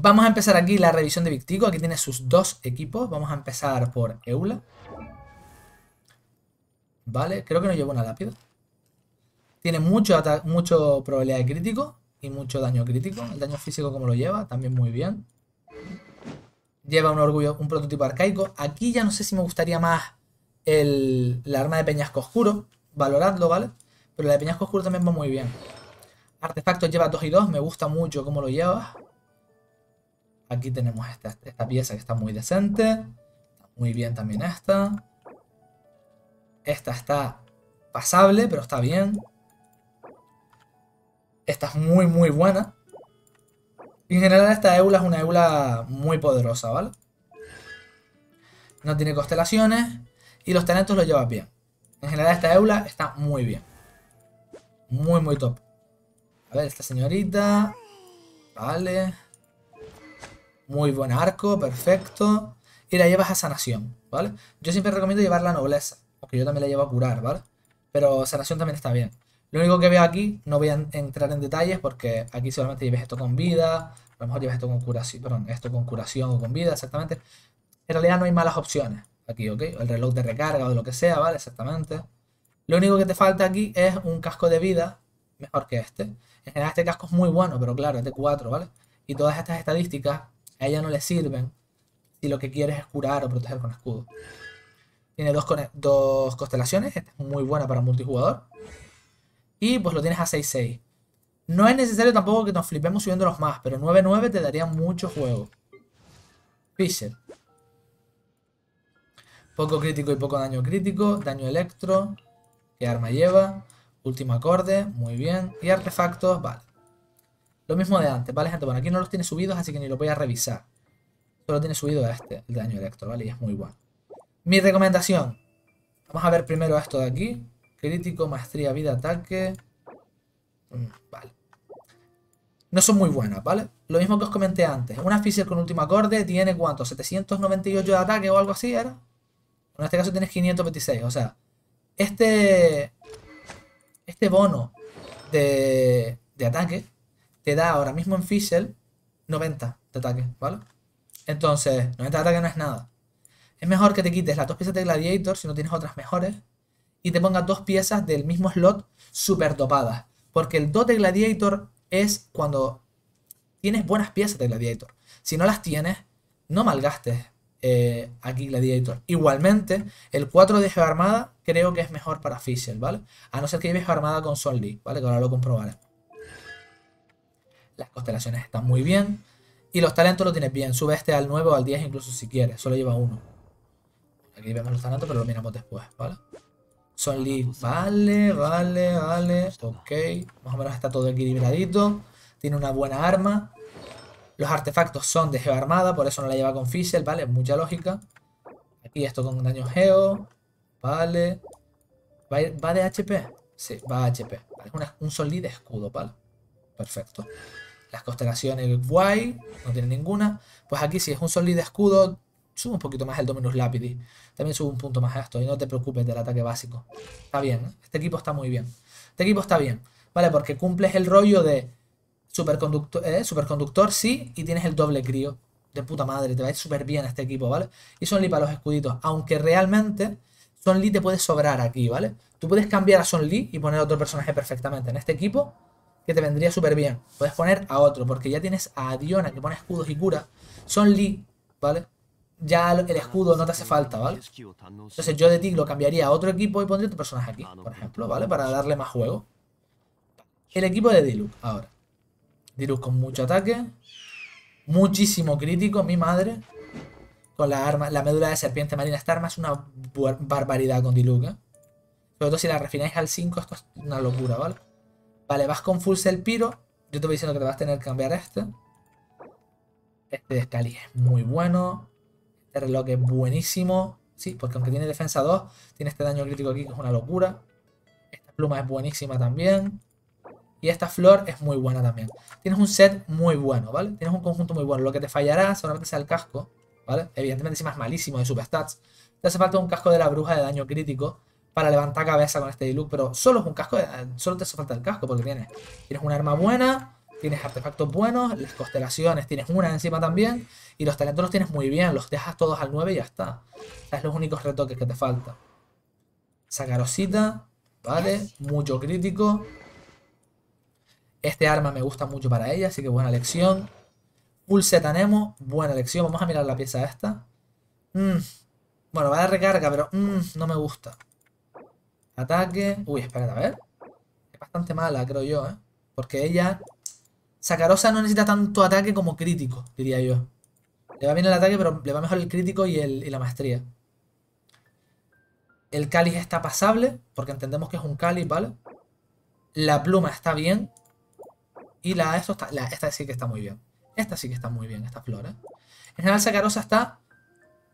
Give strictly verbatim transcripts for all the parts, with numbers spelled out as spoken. Vamos a empezar aquí la revisión de Victico. Aquí tiene sus dos equipos. Vamos a empezar por Eula. Vale, creo que no llevo una lápida. Tiene mucho, mucho probabilidad de crítico y mucho daño crítico. El daño físico como lo lleva, también muy bien. Lleva un orgullo, un prototipo arcaico. Aquí ya no sé si me gustaría más el, el arma de peñasco oscuro. Valoradlo, ¿vale? Pero la de peñasco oscuro también va muy bien. Artefactos lleva dos y dos. Me gusta mucho cómo lo lleva. Aquí tenemos esta, esta pieza que está muy decente. Muy bien también esta. Esta está pasable, pero está bien. Esta es muy, muy buena. Y en general esta Eula es una Eula muy poderosa, ¿vale? No tiene constelaciones. Y los talentos los llevas bien. En general esta Eula está muy bien. Muy, muy top. A ver, esta señorita. Vale. Muy buen arco, perfecto. Y la llevas a sanación, ¿vale? Yo siempre recomiendo llevar la nobleza. Porque yo también la llevo a curar, ¿vale? Pero sanación también está bien. Lo único que veo aquí, no voy a entrar en detalles porque aquí solamente lleves esto con vida. A lo mejor lleves esto con curación, perdón, esto con curación o con vida, exactamente. En realidad no hay malas opciones aquí, ¿ok? El reloj de recarga o de lo que sea, ¿vale? Exactamente. Lo único que te falta aquí es un casco de vida mejor que este. En general este casco es muy bueno, pero claro, es de cuatro, ¿vale? Y todas estas estadísticas a ella no le sirven si lo que quieres es curar o proteger con escudo. Tiene dos, dos constelaciones, esta es muy buena para multijugador. Y pues lo tienes a seis seis. No es necesario tampoco que nos flipemos subiéndolos más, pero nueve nueve te daría mucho juego. Fisher. Poco crítico y poco daño crítico. Daño electro. ¿Qué arma lleva? Último acorde, muy bien. Y artefactos, vale. Lo mismo de antes, ¿vale, gente? Bueno, aquí no los tiene subidos, así que ni lo voy a revisar. Solo tiene subido este, el daño electro, ¿vale? Y es muy bueno. Mi recomendación. Vamos a ver primero esto de aquí. Crítico, maestría, vida, ataque. Vale. No son muy buenas, ¿vale? Lo mismo que os comenté antes. Una Fisher con último acorde tiene, ¿cuánto? setecientos noventa y ocho de ataque o algo así, ¿era? En este caso tienes quinientos veintiséis. O sea, este... Este bono de, de ataque te da ahora mismo en Fisher noventa de ataque, ¿vale? Entonces, noventa de ataque no es nada. Es mejor que te quites las dos piezas de Gladiator si no tienes otras mejores. Y te pongas dos piezas del mismo slot super dopadas. Porque el dot de Gladiator es cuando tienes buenas piezas de Gladiator. Si no las tienes, no malgastes eh, aquí Gladiator. Igualmente, el cuatro de GeoArmada creo que es mejor para Fisher, ¿vale? A no ser que lleves GeoArmada con Son Lee, ¿vale? Que ahora lo comprobaré. Las constelaciones están muy bien. Y los talentos lo tienes bien. Sube este al nueve o al diez incluso si quieres. Solo lleva uno. Aquí vemos los talentos, pero lo miramos después, ¿vale? Son Lee, vale, vale, vale, ok, más o menos está todo equilibradito, tiene una buena arma, los artefactos son de GeoArmada, por eso no la lleva con Fisher, vale, mucha lógica, aquí esto con daño geo, vale, ¿va, va de H P? Sí, va a H P, vale. una, un Son Lee de escudo, vale, perfecto, las constelaciones guay, no tiene ninguna, pues aquí si es un Son Lee de escudo, sube un poquito más el Dominus Lapidis. También sube un punto más a esto. Y no te preocupes del ataque básico. Está bien, ¿eh? Este equipo está muy bien. Este equipo está bien. Vale, porque cumples el rollo de superconductor, eh, superconductor sí. Y tienes el doble crío. De puta madre. Te va a ir súper bien este equipo, ¿vale? Y Son Lee para los escuditos. Aunque realmente Son Lee te puede sobrar aquí, ¿vale? Tú puedes cambiar a Son Lee y poner a otro personaje perfectamente. En este equipo que te vendría súper bien. Puedes poner a otro. Porque ya tienes a Diona que pone escudos y cura. Son Lee, ¿vale? Ya el escudo no te hace falta, ¿vale? Entonces yo de ti lo cambiaría a otro equipo y pondría tu personaje aquí, por ejemplo, ¿vale? Para darle más juego. El equipo de Diluc, ahora. Diluc con mucho ataque. Muchísimo crítico, mi madre. Con la arma, la médula de serpiente marina. Esta arma es una barbaridad con Diluc, ¿eh? Sobre todo si la refináis al cinco, esto es una locura, ¿vale? Vale, vas con full Self Piro. Yo te voy diciendo que te vas a tener que cambiar este. Este de Scali es muy bueno. Este reloj es buenísimo. Sí, porque aunque tiene defensa dos, tiene este daño crítico aquí que es una locura. Esta pluma es buenísima también. Y esta flor es muy buena también. Tienes un set muy bueno, ¿vale? Tienes un conjunto muy bueno. Lo que te fallará solamente sea el casco, ¿vale? Evidentemente si más malísimo de substats. Te hace falta un casco de la bruja de daño crítico para levantar cabeza con este Diluc. Pero solo es un casco, de, solo te hace falta el casco porque tienes, tienes un arma buena, tienes artefactos buenos, las constelaciones tienes una encima también, y los talentos los tienes muy bien, los dejas todos al nueve y ya está. Es los únicos retoques que te faltan. Sacarosita, vale, mucho crítico. Este arma me gusta mucho para ella, así que buena elección. Full set Anemo, buena elección. Vamos a mirar la pieza esta. Mm. Bueno, va de recarga, pero mm, no me gusta. Ataque. Uy, espera, a ver. Es bastante mala, creo yo, ¿eh? Porque ella... Sacarosa no necesita tanto ataque como crítico, diría yo. Le va bien el ataque, pero le va mejor el crítico y, el, y la maestría. El cáliz está pasable, porque entendemos que es un cáliz, ¿vale? La pluma está bien. Y la, esto está, la esta sí que está muy bien. Esta sí que está muy bien, esta flora. En general, Sacarosa está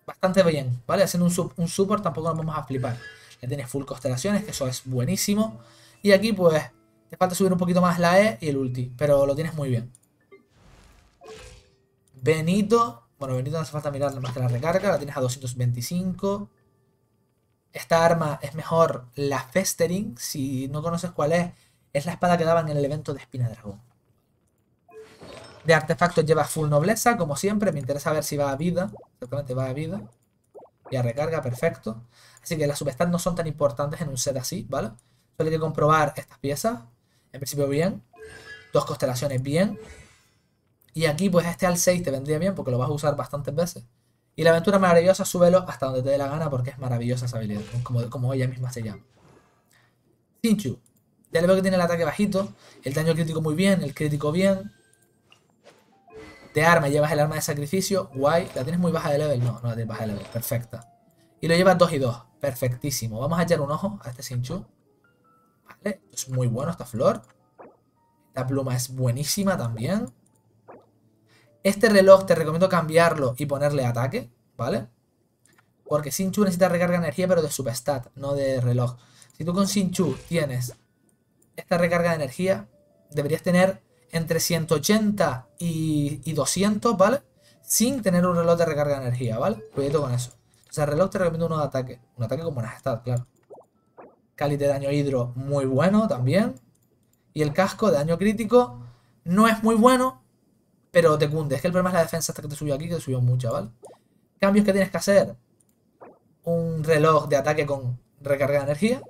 bastante bien, ¿vale? Haciendo un, sub, un support tampoco nos vamos a flipar. Ya tienes full constelaciones, que eso es buenísimo. Y aquí, pues, te falta subir un poquito más la E y el ulti, pero lo tienes muy bien. Benito. Bueno, Benito no hace falta mirar más que la recarga, la tienes a doscientos veinticinco. Esta arma es mejor, la Festering, si no conoces cuál es. Es la espada que daban en el evento de Espina de Dragón. De artefactos lleva full nobleza, como siempre. Me interesa ver si va a vida. Exactamente, va a vida. Y a recarga, perfecto. Así que las subestats no son tan importantes en un set así, ¿vale? Solo hay que comprobar estas piezas. En principio bien. Dos constelaciones bien. Y aquí pues este al seis te vendría bien porque lo vas a usar bastantes veces. Y la aventura maravillosa, súbelo hasta donde te dé la gana porque es maravillosa esa habilidad. Como, como ella misma se llama. Xingqiu. Ya le veo que tiene el ataque bajito. El daño crítico muy bien. El crítico bien. De arma, llevas el arma de sacrificio, guay. ¿La tienes muy baja de level? No, no la tienes baja de level, perfecta. Y lo llevas dos y dos, perfectísimo. Vamos a echar un ojo a este Xingqiu. Vale, es muy bueno esta flor. La pluma es buenísima también. Este reloj te recomiendo cambiarlo y ponerle ataque, ¿vale? Porque Xingqiu necesita recarga de energía, pero de substat, no de reloj. Si tú con Xingqiu tienes esta recarga de energía, deberías tener... entre ciento ochenta y, y doscientos, ¿vale? Sin tener un reloj de recarga de energía, ¿vale? Cuidado con eso. Entonces el reloj te recomiendo uno de ataque. Un ataque con buenas stats, claro. Cali de daño hidro muy bueno también. Y el casco de daño crítico no es muy bueno, pero te cunde. Es que el problema es la defensa hasta que te subió aquí, que te subió mucho, ¿vale? Cambios que tienes que hacer. Un reloj de ataque con recarga de energía.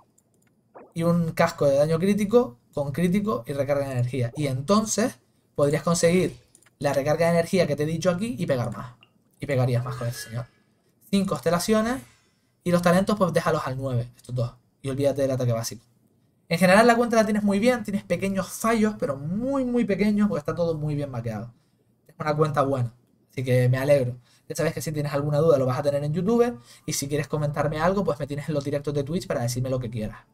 Y un casco de daño crítico... con crítico y recarga de energía. Y entonces podrías conseguir la recarga de energía que te he dicho aquí y pegar más. Y pegarías más con este señor. cinco constelaciones. Y los talentos pues déjalos al nueve. Estos dos. Y olvídate del ataque básico. En general la cuenta la tienes muy bien. Tienes pequeños fallos. Pero muy muy pequeños. Porque está todo muy bien maqueado. Es una cuenta buena. Así que me alegro. Ya sabes que si tienes alguna duda lo vas a tener en YouTube. Y si quieres comentarme algo pues me tienes en los directos de Twitch para decirme lo que quieras.